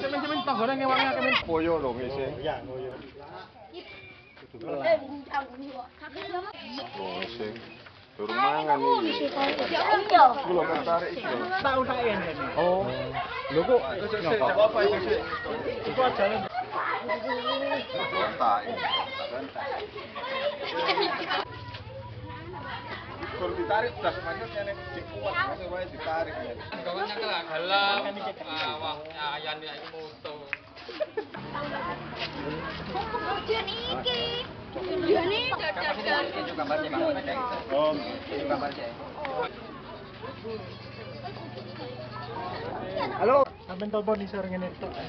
Cemen-cemen tanggone ngewangi kemen boyo lho wis. Iya, boyo. Durung mangan iki. Kulo ketarik iki. Tak usahe jane. Oh. Lho kok apa iki? Iku ajane. Kontak. Kalau ditarik udah semuanya nek dikuat semuanya ditarik ya. Gawangnya kelah galap. Wah, ayane iki foto. Kemudian iki. Kemudian iki dadak-dadak. Itu gambarnya Mas Nek. Oh, itu gambarnya. Halo, sampean telepon isor ngene tok. Nah,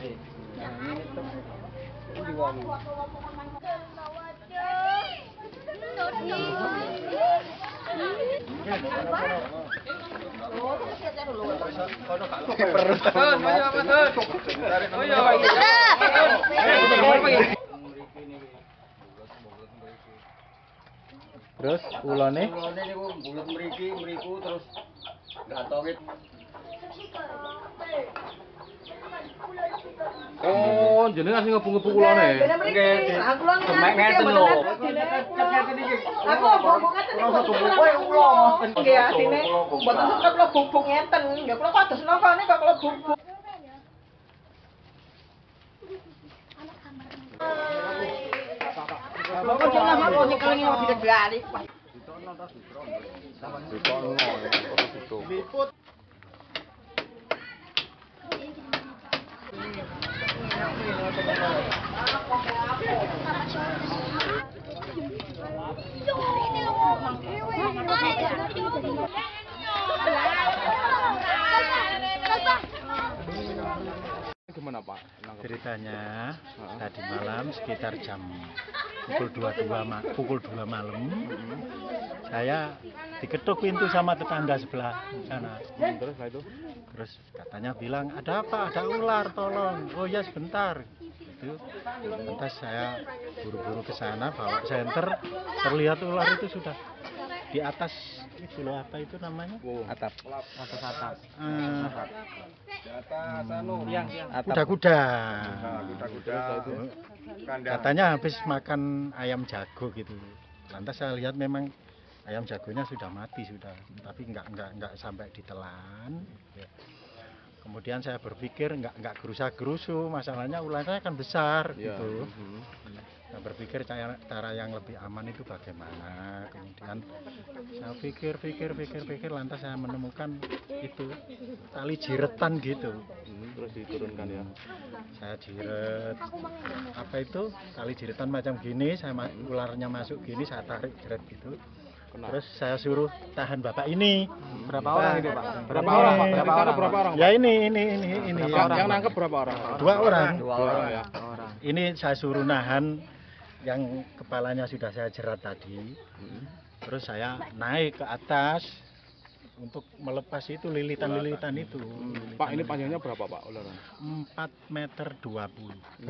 ngene tok. Iki wong. Terus ulone niku bulet mriki mriku terus gatonge. Oh, jenengan sing ngebung-ngebu kulone. Nggih, aku lho ngeten lho. Aku bubuk ngeten iki. Rasa bubuk koyo ulo. Nggih, atine mboten tetep lho bubuk ngeten. Nggih, kula kok adesno kene kok kula bubuk. Anak kamar. Bapak kok jenengan kok sing kelingi wedi dibali. Ditono ta ditono. Ditono kok ditono. Liput. Gimana Pak? Ceritanya tadi malam sekitar jam pukul 2 malam, saya diketuk pintu sama tetangga sebelah sana. Terus katanya bilang, ada apa? Ada ular, tolong. Oh ya sebentar. Itu lantas saya buru-buru ke sana, bawa senter, terlihat ular itu sudah di atas itu loh, apa itu namanya? Atap. Kuda-kuda. Katanya habis makan ayam jago gitu. Lantas saya lihat memang ayam jagonya sudah mati sudah, tapi enggak sampai ditelan. Kemudian saya berpikir enggak gerusa-gerusu, masalahnya ularnya akan besar gitu. Saya berpikir cara yang lebih aman itu bagaimana. Kemudian saya pikir, lantas saya menemukan itu tali jiretan gitu. Terus diturunkan ya. Saya jiret. Apa itu? Tali jiretan macam gini, saya ularnya masuk gini, saya tarik jiret gitu. Terus saya suruh tahan bapak ini. Berapa orang itu, Pak? Berapa orang? Ya ini. Yang nangkep berapa orang? Dua orang ya. Ini saya suruh nahan. Yang kepalanya sudah saya jerat tadi, terus saya naik ke atas untuk melepas itu lilitan itu. Pak, ini panjangnya berapa Pak ularnya? 4,20 meter.